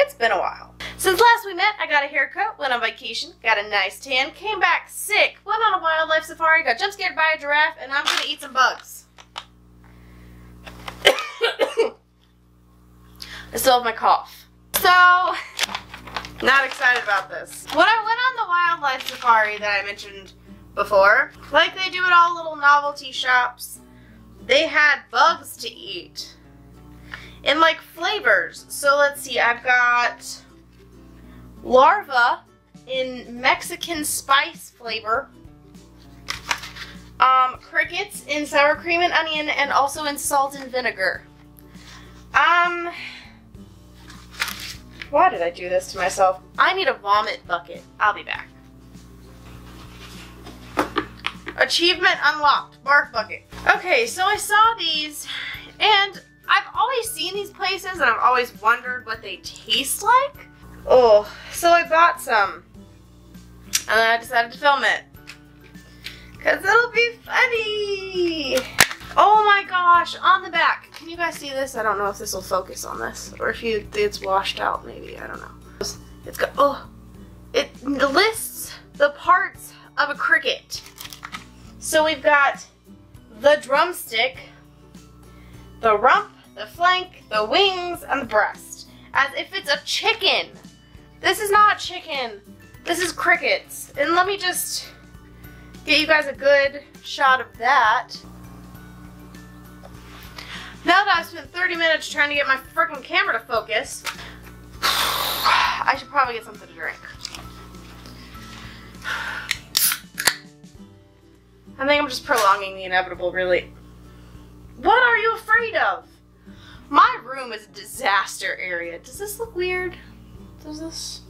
It's been a while. Since last we met, I got a haircut, went on vacation, got a nice tan, came back sick, went on a wildlife safari, got jump scared by a giraffe, and I'm gonna eat some bugs. I still have my cough. So, not excited about this. When I went on the wildlife safari that I mentioned before, like they do at all little novelty shops, they had bugs to eat. In like flavors. So let's see, I've got larva in Mexican spice flavor, crickets in sour cream and onion, and also in salt and vinegar. Why did I do this to myself? I need a vomit bucket. I'll be back. Achievement unlocked, barf bucket. Okay, so I saw these, and I've always seen these places, and I've always wondered what they taste like. Oh, so I bought some, and then I decided to film it, because it'll be funny. Oh my gosh, on the back. Can you guys see this? I don't know if this will focus on this, or if it's washed out maybe, I don't know. It's got, oh, it lists the parts of a cricket. So we've got the drumstick, the rump, the flank, the wings, and the breast, as if it's a chicken. This is not chicken. This is crickets. And let me just get you guys a good shot of that. Now that I've spent 30 minutes trying to get my freaking camera to focus, I should probably get something to drink. I think I'm just prolonging the inevitable, really. What are you afraid of? My room is a disaster area. Does this look weird? Is this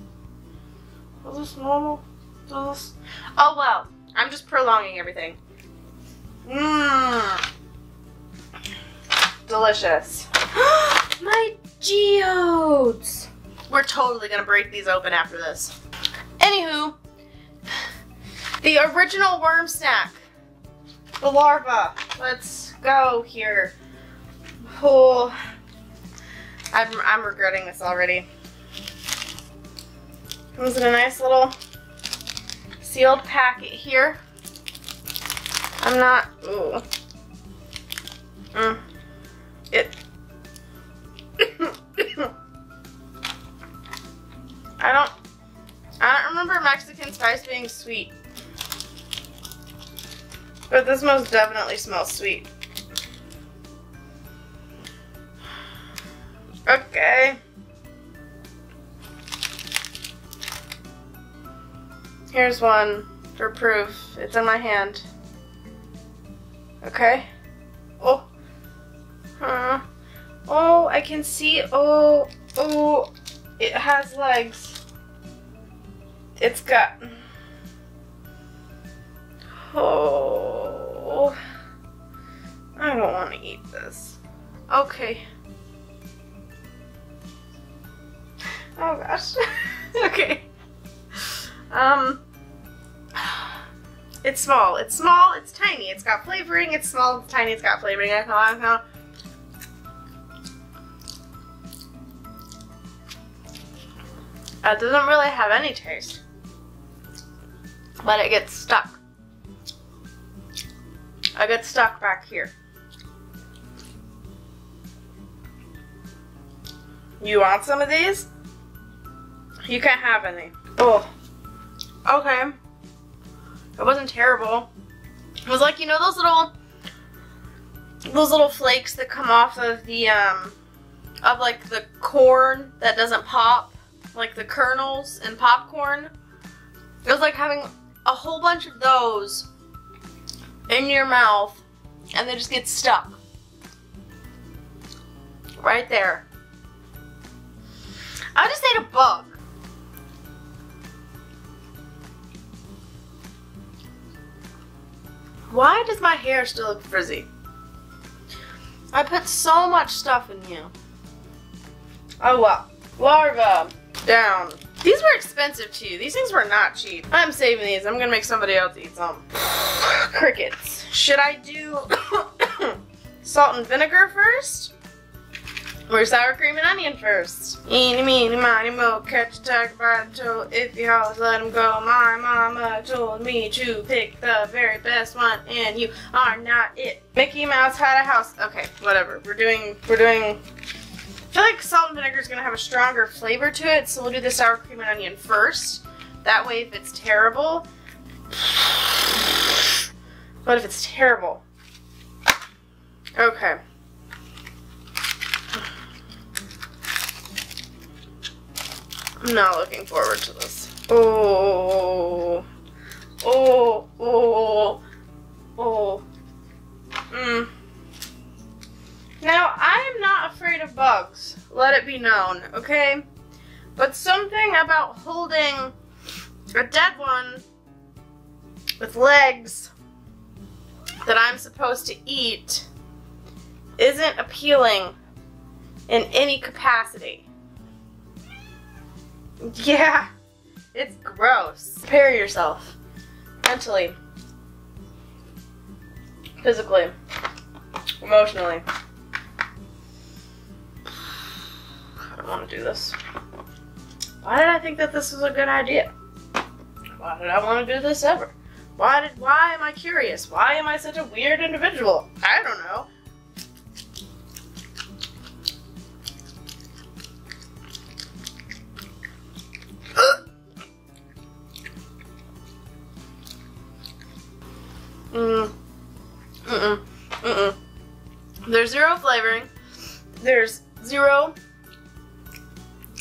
normal? Does this? Oh well, I'm just prolonging everything. Mmm. Delicious. My geodes. We're totally gonna break these open after this. Anywho, the original worm snack, the larva. Let's go here. Oh, I'm regretting this already. Comes in a nice little sealed packet here. I'm not, ooh. I don't remember Mexican spice being sweet. But this most definitely smells sweet. Okay. Here's one for proof. It's in my hand. Okay. Oh. Huh. Oh, I can see. Oh. Oh. It has legs. It's got. Oh. I don't want to eat this. Okay. Oh gosh. Okay. It's small. It's small. It's tiny. It's got flavoring. It's small. It's tiny. It's got flavoring. I know. That doesn't really have any taste, but it gets stuck. I get stuck back here. You want some of these? You can't have any. Oh, okay. It wasn't terrible. It was like, you know, those little flakes that come off of the, of like the corn that doesn't pop, like the kernels and popcorn. It was like having a whole bunch of those in your mouth, and they just get stuck right there. I just ate a bug. Why does my hair still look frizzy? I put so much stuff in you. Oh well. Larva. Down. These were expensive too. These things were not cheap. I'm saving these. I'm gonna make somebody else eat some. Crickets. Should I do salt and vinegar first? We're sour cream and onion first. Eeny, meeny, miny, moe, catch a tiger by the toe. If you always let him go, my mama told me to pick the very best one, and you are not it. Mickey Mouse had a house. Okay, whatever. We're doing. I feel like salt and vinegar is gonna have a stronger flavor to it, so we'll do the sour cream and onion first. That way, if it's terrible. What if it's terrible? Okay. I'm not looking forward to this. Oh. Oh. Oh. Oh. Mm. Now, I am not afraid of bugs. Let it be known, okay? But something about holding a dead one with legs that I'm supposed to eat isn't appealing in any capacity. Yeah, it's gross. Prepare yourself mentally, physically, emotionally. I don't want to do this. Why did I think that this was a good idea? Why did I want to do this ever? Why am I curious? Why am I such a weird individual? I don't know. There's zero flavoring. There's zero.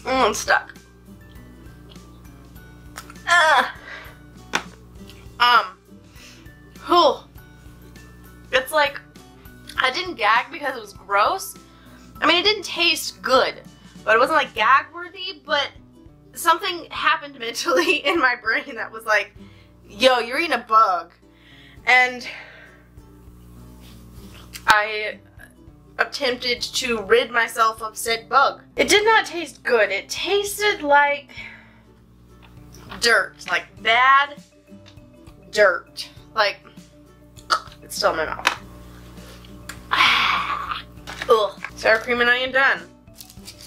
I'm stuck. It's like I didn't gag because it was gross. I mean, it didn't taste good, but it wasn't like gag worthy, but something happened mentally in my brain that was like, yo, you're eating a bug. And I attempted to rid myself of said bug. It did not taste good. It tasted like dirt, like bad dirt. Like, it's still in my mouth. Ugh. Sour cream and onion done.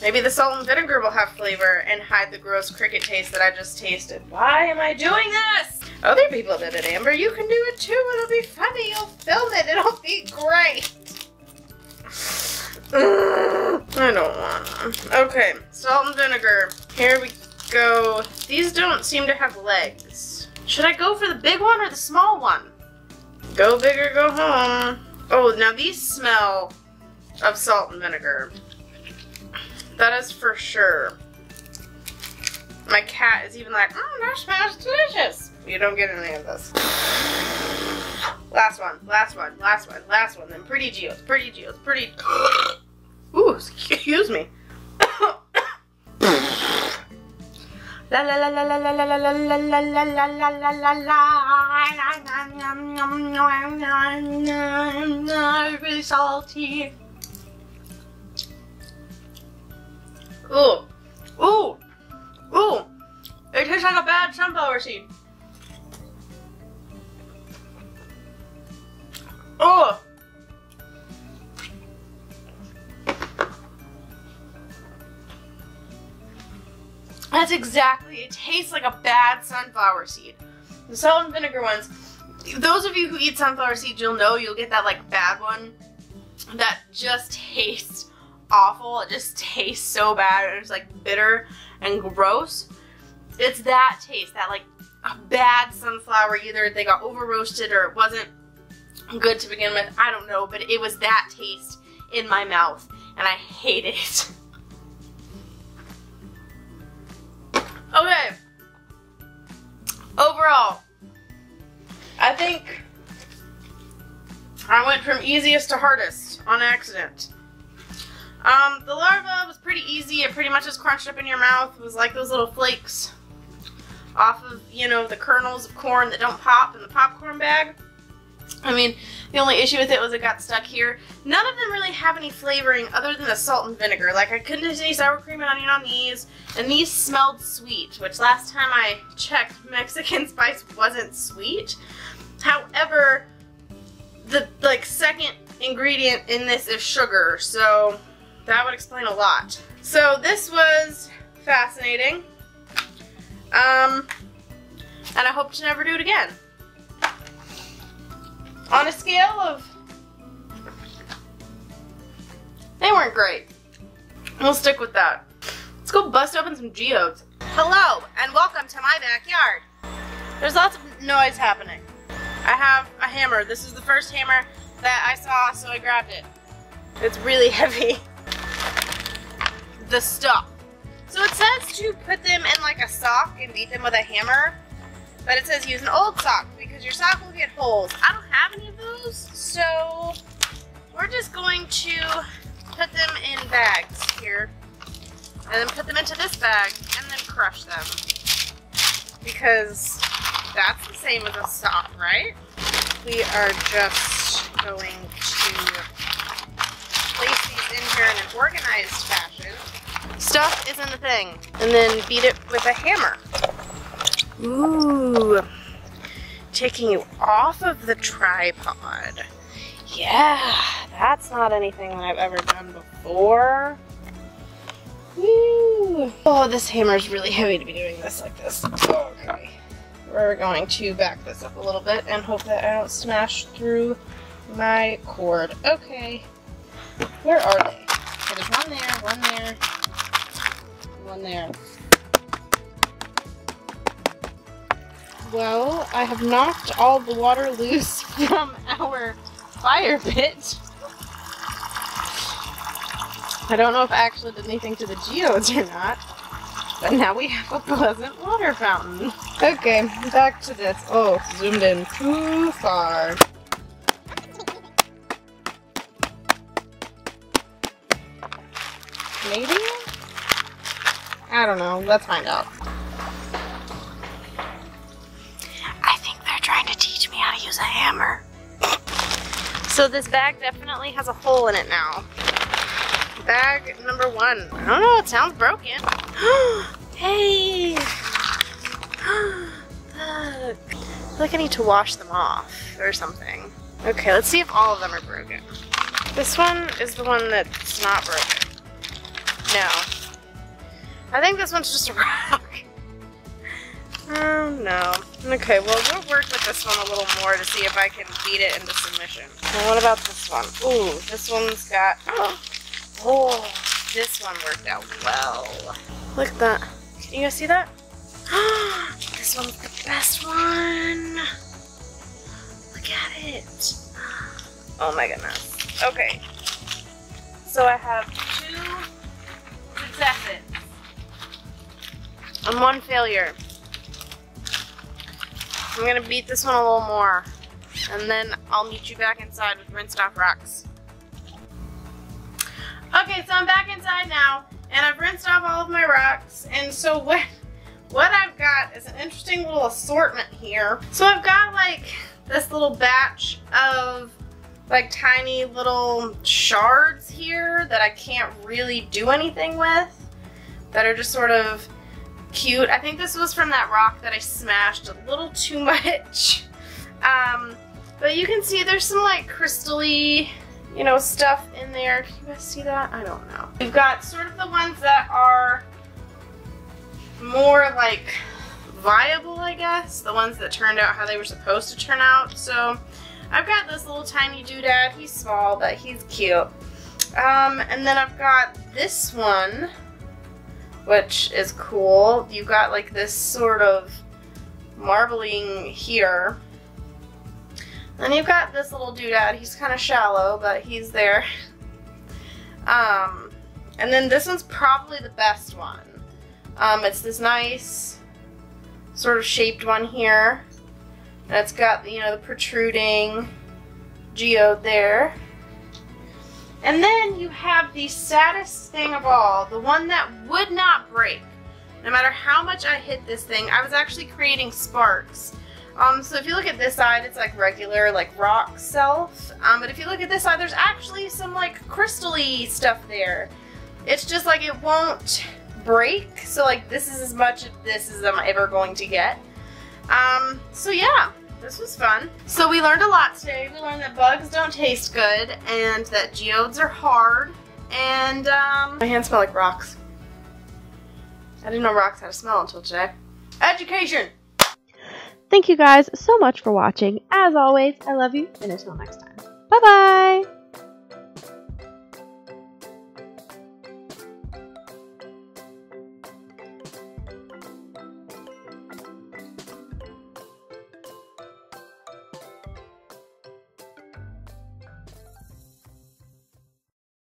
Maybe the salt and vinegar will have flavor and hide the gross cricket taste that I just tasted. Why am I doing this? Other people did it, Amber. You can do it too. It'll be funny. You'll film it. It'll be great. I don't want to. Okay, salt and vinegar. Here we go. These don't seem to have legs. Should I go for the big one or the small one? Go big or go home. Oh, now these smell of salt and vinegar. That is for sure. My cat is even like, that smells delicious. You don't get any of this. Last one. Then pretty Geo's. Ooh, excuse me. Very salty. Ooh. It tastes like a bad sunflower seed. Oh. That's exactly, it tastes like a bad sunflower seed. The salt and vinegar ones, those of you who eat sunflower seeds, you'll know you'll get that like bad one that just tastes awful. It just tastes so bad. It's like bitter and gross. It's that taste, that like a bad sunflower, either they got over roasted or it wasn't good to begin with. I don't know, but it was that taste in my mouth and I hate it. Okay, overall, I think I went from easiest to hardest on accident. The larva was pretty easy. It pretty much just crunched up in your mouth. It was like those little flakes off of, you know, the kernels of corn that don't pop in the popcorn bag. I mean, the only issue with it was it got stuck here. None of them really have any flavoring other than the salt and vinegar. Like, I couldn't taste any sour cream and onion on these, and these smelled sweet, which last time I checked, Mexican spice wasn't sweet. However, the, like, second ingredient in this is sugar, so that would explain a lot. So this was fascinating. And I hope to never do it again. On a scale of, they weren't great. We'll stick with that. Let's go bust open some geodes. Hello, and welcome to my backyard. There's lots of noise happening. I have a hammer. This is the first hammer that I saw, so I grabbed it. It's really heavy. The stuff. So it says to put them in like a sock and beat them with a hammer, but it says use an old sock because your sock will get holes. I don't have any of those, so we're just going to put them in bags here and then put them into this bag and then crush them because that's the same as a sock, right? We are just going to place these in here in an organized fashion. Stuff isn't a thing. And then beat it with a hammer. Ooh. Taking you off of the tripod. Yeah, that's not anything that I've ever done before. Woo. Oh, this hammer is really heavy to be doing this like this. Okay. We're going to back this up a little bit and hope that I don't smash through my cord. Okay. Where are they? So there's one there, one there, one there. Well, I have knocked all the water loose from our fire pit. I don't know if I actually did anything to the geodes or not, but now we have a pleasant water fountain. Okay, back to this. Oh, zoomed in too far. Maybe? I don't know. Let's find out. I think they're trying to teach me how to use a hammer. So this bag definitely has a hole in it now. Bag number one. I don't know. It sounds broken. Hey! Look. I feel like I need to wash them off or something. Okay, let's see if all of them are broken. This one is the one that's not broken. No. I think this one's just a rock. Oh, no. Okay, well, we'll work with this one a little more to see if I can beat it into submission. Now, what about this one? Ooh, this one's got... Oh, this one worked out well. Look at that. Can you guys see that? This one's the best one. Look at it. Oh, my goodness. Okay. So I have two... successes and one failure. I'm gonna beat this one a little more and then I'll meet you back inside with rinsed off rocks. Okay, so I'm back inside now and I've rinsed off all of my rocks, and so what I've got is an interesting little assortment here. So I've got like this little batch of like tiny little shards here that I can't really do anything with, that are just sort of cute. I think this was from that rock that I smashed a little too much. But you can see there's some like crystally, you know, stuff in there. Can you guys see that? I don't know. We've got sort of the ones that are more like viable, I guess. The ones that turned out how they were supposed to turn out. So I've got this little tiny doodad. He's small, but he's cute. And then I've got this one, which is cool. You've got like this sort of marbling here. Then you've got this little doodad. He's kind of shallow, but he's there. And then this one's probably the best one. It's this nice sort of shaped one here. And it's got, you know, the protruding geode there. And then you have the saddest thing of all, the one that would not break. No matter how much I hit this thing, I was actually creating sparks. So if you look at this side, it's like regular, like rock self. But if you look at this side, there's actually some like crystally stuff there. It's just like it won't break. So like this is as much of this as I'm ever going to get. So yeah. This was fun. So we learned a lot today. We learned that bugs don't taste good and that geodes are hard and my hands smell like rocks. I didn't know rocks had a smell until today. Education! Thank you guys so much for watching. As always, I love you, and until next time. Bye-bye!